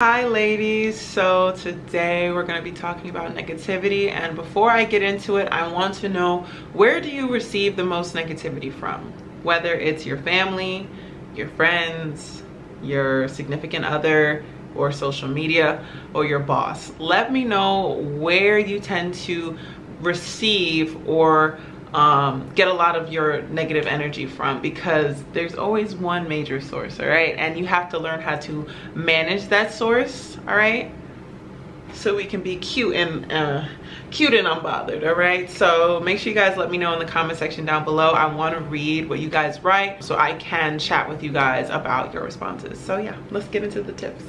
Hi ladies, so today we're going to be talking about negativity, and before I get into it, I want to know, where do you receive the most negativity from? Whether it's your family, your friends, your significant other, or social media, or your boss. Let me know where you tend to receive or get a lot of your negative energy from, because there's always one major source, all right? And you have to learn how to manage that source, all right? So we can be cute and unbothered, all right? So make sure you guys let me know in the comment section down below. I want to read what you guys write so I can chat with you guys about your responses. So yeah, let's get into the tips.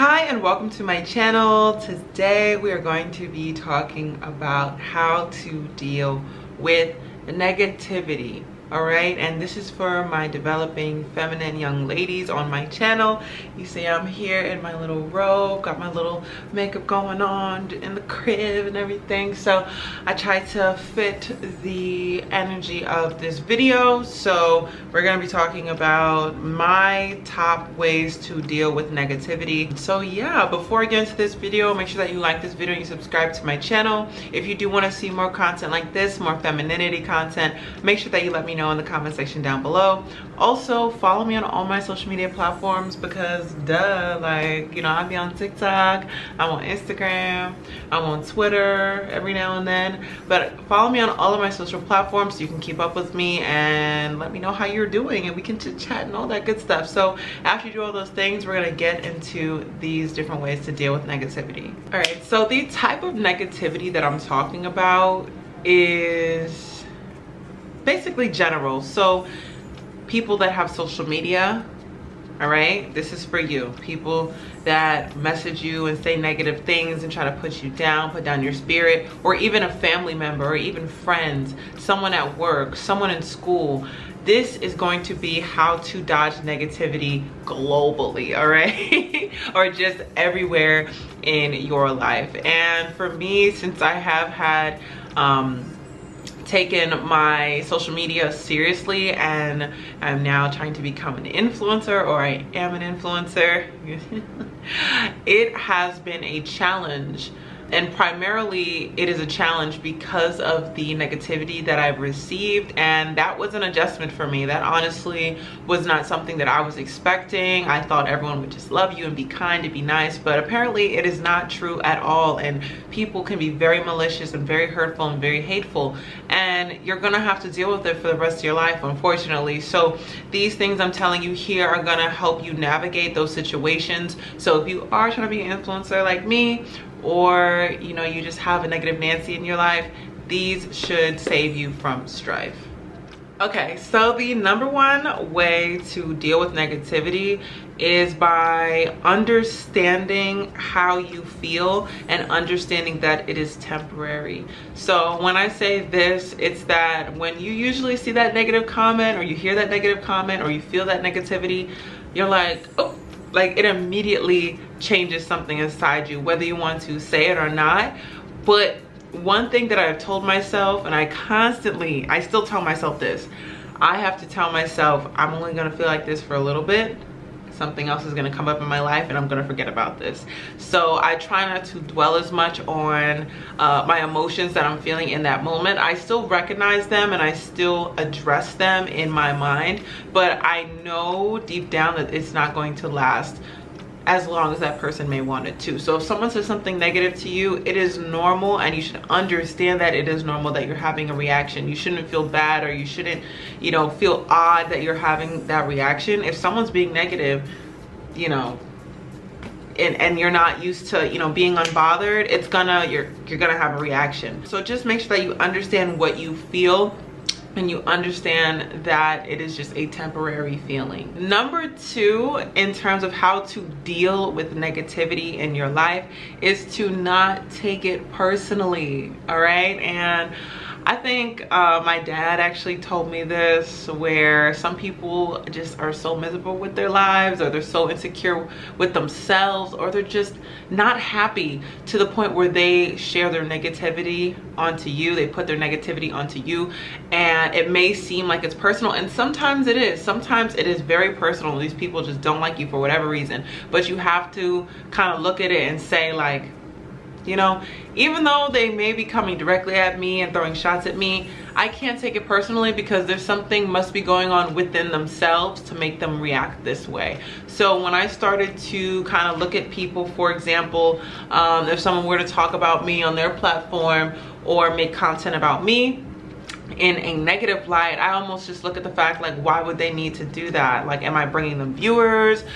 Hi and welcome to my channel. Today we are going to be talking about how to deal with negativity, all right? And this is for my developing feminine young ladies on my channel. You see I'm here in my little robe, got my little makeup going on in the crib and everything. So I try to fit the energy of this video. So we're gonna be talking about my top ways to deal with negativity. So yeah, before I get into this video, make sure that you like this video and you subscribe to my channel. If you do wanna see more content like this, more femininity content, make sure that you let me know in the comment section down below. Also, follow me on all my social media platforms because duh, like, you know, I'll be on TikTok, I'm on Instagram, I'm on Twitter every now and then, but follow me on all of my social platforms so you can keep up with me and let me know how you're doing and we can chit chat and all that good stuff. So after you do all those things, we're gonna get into these different ways to deal with negativity. All right, so the type of negativity that I'm talking about is basically general. So people that have social media, all right, this is for you. People that message you and say negative things and try to put you down, put down your spirit, or even a family member, or even friends, someone at work, someone in school. This is going to be how to dodge negativity globally, all right? Or just everywhere in your life. And for me, since I have had taken my social media seriously and I'm now trying to become an influencer, or I am an influencer, it has been a challenge. And primarily it is a challenge because of the negativity that I've received, and that was an adjustment for me. That honestly was not something that I was expecting. I thought everyone would just love you and be kind and be nice, but apparently it is not true at all, and people can be very malicious and very hurtful and very hateful, and you're gonna have to deal with it for the rest of your life, unfortunately. So these things I'm telling you here are gonna help you navigate those situations. So if you are trying to be an influencer like me, or you know, you just have a negative Nancy in your life, these should save you from strife. Okay, so the number one way to deal with negativity is by understanding how you feel and understanding that it is temporary. So when I say this, it's that when you usually see that negative comment, or you hear that negative comment, or you feel that negativity, you're like, oh, like it immediately changes something inside you, whether you want to say it or not. But one thing that I've told myself, and I still tell myself this, I have to tell myself I'm only gonna feel like this for a little bit. Something else is gonna come up in my life and I'm gonna forget about this. So I try not to dwell as much on my emotions that I'm feeling in that moment. I still recognize them and I still address them in my mind, but I know deep down that it's not going to last as long as that person may want it to. So if someone says something negative to you, it is normal, and you should understand that it is normal that you're having a reaction. You shouldn't feel bad, or you shouldn't, you know, feel odd that you're having that reaction. If someone's being negative, you know, and you're not used to, you know, being unbothered, it's gonna, you're gonna have a reaction. So just make sure that you understand what you feel, and you understand that it is just a temporary feeling. Number two, in terms of how to deal with negativity in your life, is to not take it personally, all right? And I think my dad actually told me this, where some people just are so miserable with their lives, or they're so insecure with themselves, or they're just not happy to the point where they share their negativity onto you. They put their negativity onto you, and it may seem like it's personal, and sometimes it is. Sometimes it is very personal. These people just don't like you for whatever reason, but you have to kind of look at it and say, like, you know, even though they may be coming directly at me and throwing shots at me, I can't take it personally, because there's something must be going on within themselves to make them react this way. So when I started to kind of look at people, for example, if someone were to talk about me on their platform or make content about me in a negative light, I almost just look at the fact, like, why would they need to do that? Like, am I bringing them viewers? Is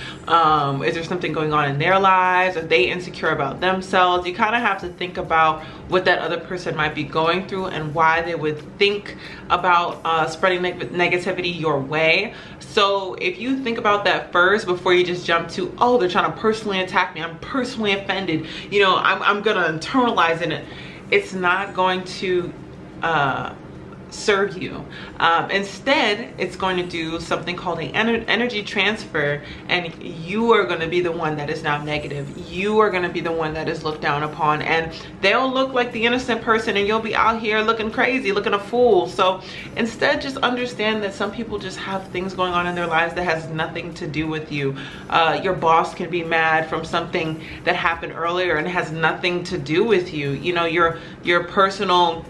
there something going on in their lives? Are they insecure about themselves? You kind of have to think about what that other person might be going through and why they would think about spreading negativity your way. So if you think about that first before you just jump to, oh, they're trying to personally attack me, I'm personally offended, you know, I'm gonna internalize in it. It's not going to serve you. Instead, it's going to do something called an energy transfer, and you are going to be the one that is now negative. You are going to be the one that is looked down upon, and they'll look like the innocent person, and you'll be out here looking crazy, looking a fool. So instead, just understand that some people just have things going on in their lives that has nothing to do with you. Your boss can be mad from something that happened earlier and has nothing to do with you. You know, your personal,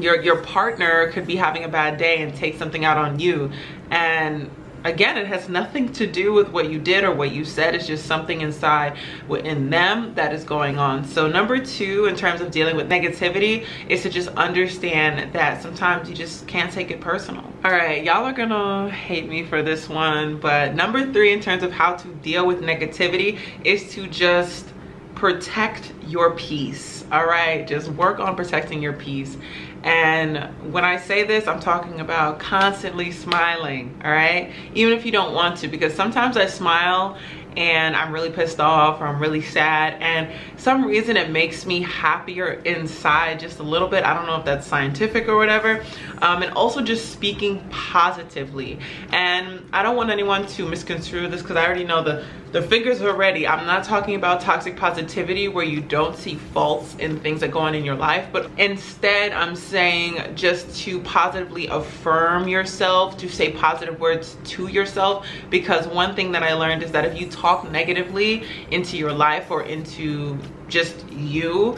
your partner could be having a bad day and take something out on you, and again, it has nothing to do with what you did or what you said. It's just something inside within them that is going on. So number 2, in terms of dealing with negativity, is to just understand that sometimes you just can't take it personal. All right, y'all are gonna hate me for this one, but number 3, in terms of how to deal with negativity, is to just protect your peace. All right, just work on protecting your peace. And when I say this, I'm talking about constantly smiling, all right? Even if you don't want to, because sometimes I smile and I'm really pissed off or I'm really sad, and some reason it makes me happier inside just a little bit. I don't know if that's scientific or whatever. And also just speaking positively. And I don't want anyone to misconstrue this, because I already know the fingers are ready. I'm not talking about toxic positivity where you don't see faults in things that go on in your life, but instead I'm saying just to positively affirm yourself, to say positive words to yourself, because one thing that I learned is that if you talk negatively into your life or into just you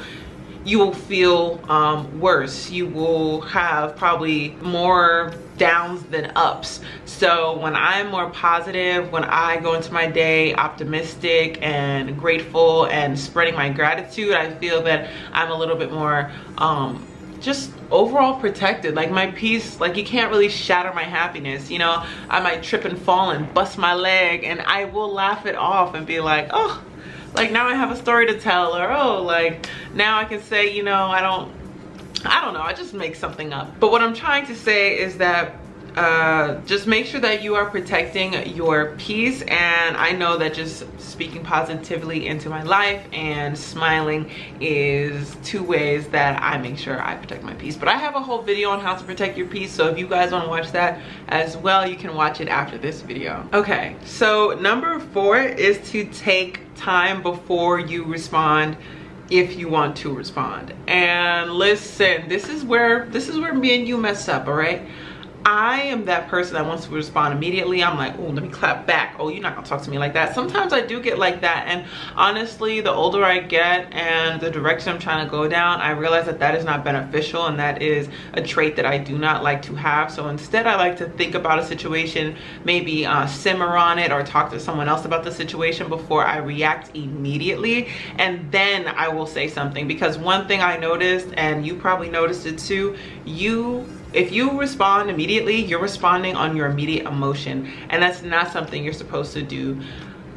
will feel worse. You will have probably more downs than ups. So when I'm more positive, when I go into my day optimistic and grateful and spreading my gratitude, I feel that I'm a little bit more just overall protected. Like, my peace, like, you can't really shatter my happiness, you know. I might trip and fall and bust my leg, and I will laugh it off and be like, oh, like, now I have a story to tell, or oh, like, now I can say, you know, I don't know, I just make something up. But what I'm trying to say is that just make sure that you are protecting your peace. And I know that just speaking positively into my life and smiling is 2 ways that I make sure I protect my peace. But I have a whole video on how to protect your peace, so if you guys want to watch that as well, you can watch it after this video. Okay, so number 4 is to take time before you respond, if you want to respond. And listen, this is where me and you mess up, all right? I am that person that wants to respond immediately. I'm like, oh, let me clap back. Oh, you're not gonna talk to me like that. Sometimes I do get like that. And honestly, the older I get and the direction I'm trying to go down, I realize that that is not beneficial, and that is a trait that I do not like to have. So instead, I like to think about a situation, maybe simmer on it, or talk to someone else about the situation before I react immediately. And then I will say something. Because one thing I noticed, and you probably noticed it too, if you respond immediately, you're responding on your immediate emotion, and that's not something you're supposed to do.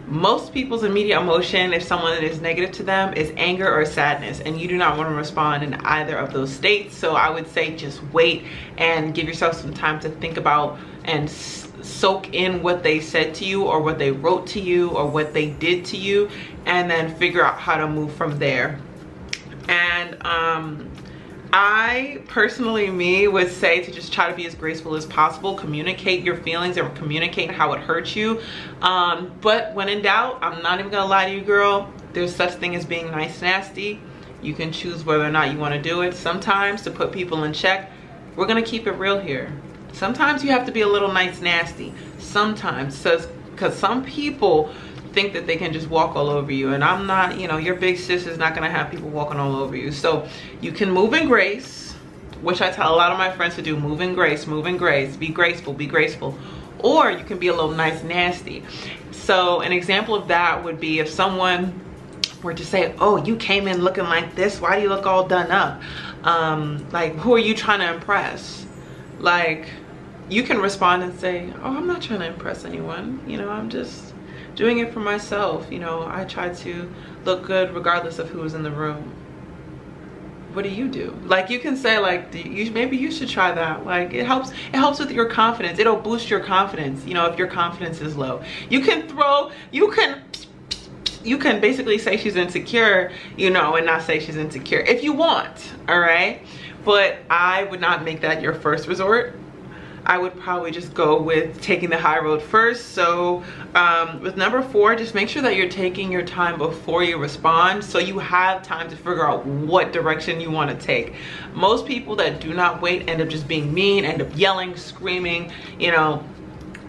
Most people's immediate emotion, if someone is negative to them, is anger or sadness, and you do not want to respond in either of those states. So I would say just wait and give yourself some time to think about and soak in what they said to you, or what they wrote to you, or what they did to you, and then figure out how to move from there. And I personally, me, would say to just try to be as graceful as possible, communicate your feelings and communicate how it hurts you. But when in doubt, I'm not even gonna lie to you, girl, there's such thing as being nice nasty. You can choose whether or not you wanna do it. Sometimes to put people in check, we're gonna keep it real here. Sometimes you have to be a little nice nasty. Sometimes, because some people think that they can just walk all over you, and I'm not, you know, your big sis is not gonna have people walking all over you. So you can move in grace, which I tell a lot of my friends to do. Move in grace, move in grace, be graceful, be graceful. Or you can be a little nice nasty. So an example of that would be if someone were to say, oh, you came in looking like this, why do you look all done up? Like, who are you trying to impress? Like, you can respond and say, oh, I'm not trying to impress anyone, you know, I'm just doing it for myself. You know, I try to look good regardless of who was in the room. What do you do? Like, you can say, like, maybe you should try that. Like, it helps with your confidence. It'll boost your confidence, you know, if your confidence is low. You can basically say she's insecure, you know, and not say she's insecure if you want, all right? But I would not make that your first resort. I would probably just go with taking the high road first. So with number 4, just make sure that you're taking your time before you respond, so you have time to figure out what direction you want to take. Most people that do not wait end up just being mean, end up yelling, screaming, you know,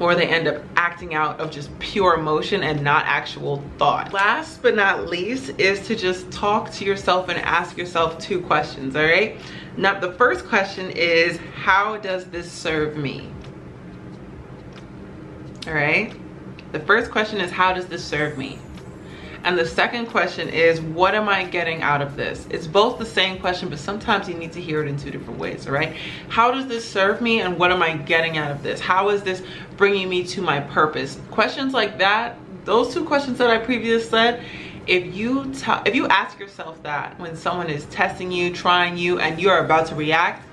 or they end up acting out of just pure emotion and not actual thought. Last but not least is to just talk to yourself and ask yourself 2 questions, all right? Now, the first question is, how does this serve me? All right? The first question is, how does this serve me? And the second question is, what am I getting out of this? It's both the same question, but sometimes you need to hear it in 2 different ways, all right? How does this serve me, and what am I getting out of this? How is this bringing me to my purpose? Questions like that, those 2 questions that I previously said, if you ask yourself that when someone is testing you, trying you, and you're about to react,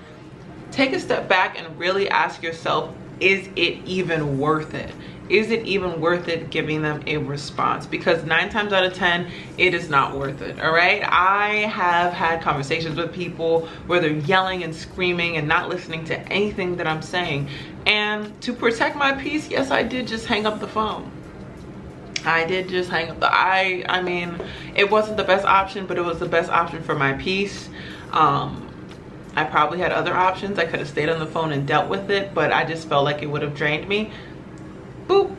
take a step back and really ask yourself, is it even worth it? Is it even worth it giving them a response? Because 9 times out of 10, it is not worth it, all right? I have had conversations with people where they're yelling and screaming and not listening to anything that I'm saying. And to protect my peace, yes, I did just hang up the phone. I did just hang up the, I mean, it wasn't the best option, but it was the best option for my peace. I probably had other options. I could have stayed on the phone and dealt with it, but I just felt like it would have drained me. Boop.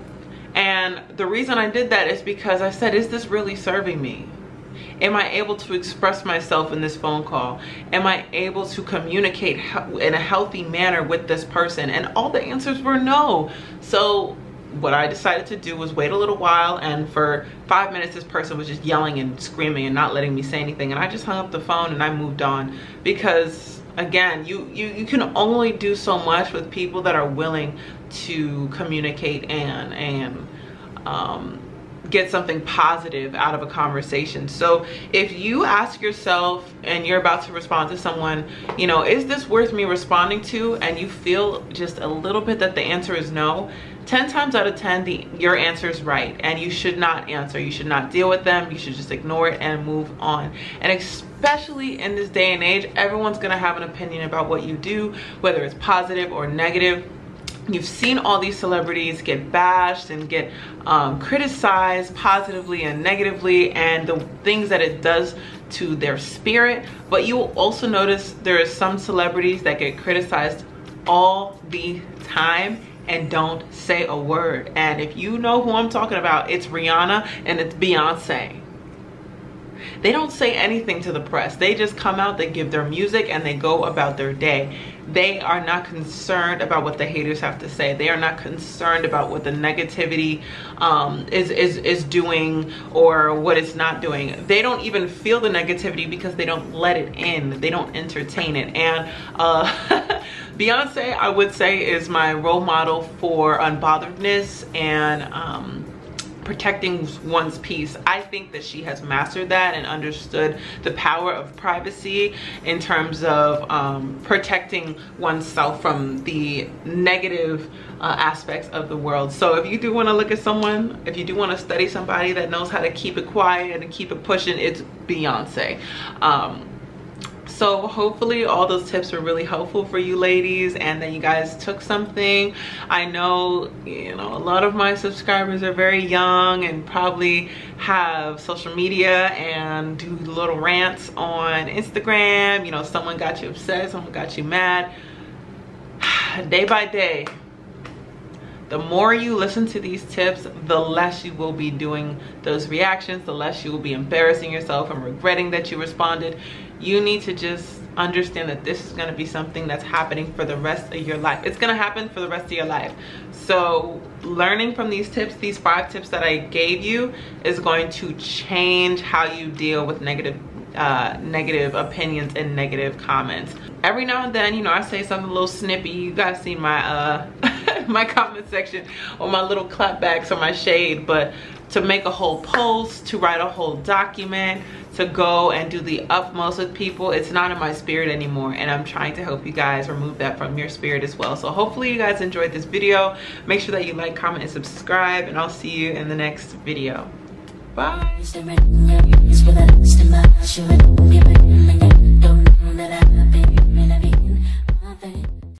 And the reason I did that is because I said, is this really serving me? Am I able to express myself in this phone call? Am I able to communicate in a healthy manner with this person? And all the answers were no. So what I decided to do was wait a little while, and for 5 minutes this person was just yelling and screaming and not letting me say anything, and I just hung up the phone and I moved on. Because again, you can only do so much with people that are willing to communicate and get something positive out of a conversation. So if you ask yourself and you're about to respond to someone, you know, is this worth me responding to? And you feel just a little bit that the answer is no, 10 times out of 10, your answer is right. And you should not answer. You should not deal with them. You should just ignore it and move on. And especially in this day and age, everyone's gonna have an opinion about what you do, whether it's positive or negative. You've seen all these celebrities get bashed and get criticized positively and negatively, and the things that it does to their spirit. But you will also notice there are some celebrities that get criticized all the time and don't say a word. And if you know who I'm talking about, it's Rihanna and it's Beyonce. They don't say anything to the press. They just come out, they give their music, and they go about their day. They are not concerned about what the haters have to say. They are not concerned about what the negativity is doing or what it's not doing. They don't even feel the negativity because they don't let it in. They don't entertain it. And Beyonce, I would say, is my role model for unbotheredness and protecting one's peace. I think that she has mastered that and understood the power of privacy in terms of protecting oneself from the negative aspects of the world. So if you do want to look at someone, if you do want to study somebody that knows how to keep it quiet and keep it pushing, it's Beyonce. So hopefully all those tips were really helpful for you ladies and that you guys took something. I know, you know, a lot of my subscribers are very young and probably have social media and do little rants on Instagram. You know, someone got you upset, someone got you mad. Day by day, the more you listen to these tips, the less you will be doing those reactions, the less you will be embarrassing yourself and regretting that you responded. You need to just understand that this is going to be something that's happening for the rest of your life. It's going to happen for the rest of your life. So learning from these tips, these 5 tips that I gave you, is going to change how you deal with negative opinions and negative comments. Every now and then, you know, I say something a little snippy. You guys seen my my comment section or my little clapbacks or my shade, but to make a whole post, to write a whole document, to go and do the utmost with people, it's not in my spirit anymore, and I'm trying to help you guys remove that from your spirit as well. So hopefully you guys enjoyed this video. Make sure that you like, comment, and subscribe, and I'll see you in the next video. Bye.